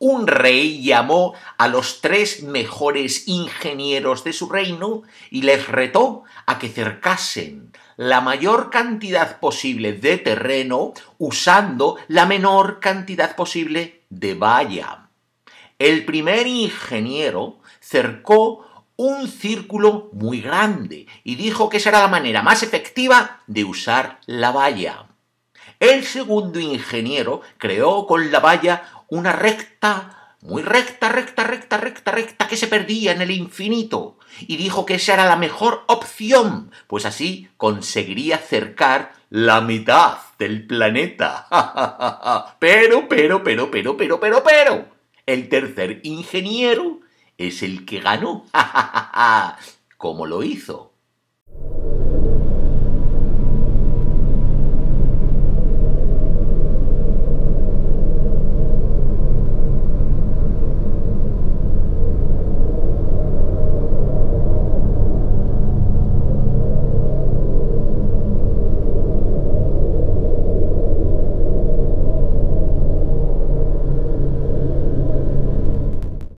un rey llamó a los 3 mejores ingenieros de su reino y les retó a que cercasen la mayor cantidad posible de terreno usando la menor cantidad posible de valla. El primer ingeniero cercó un círculo muy grande y dijo que esa era la manera más efectiva de usar la valla. El segundo ingeniero creó con la valla una recta, muy recta, que se perdía en el infinito y dijo que esa era la mejor opción, pues así conseguiría cercar la mitad del planeta. Pero, el tercer ingeniero es el que ganó. ¿Cómo lo hizo?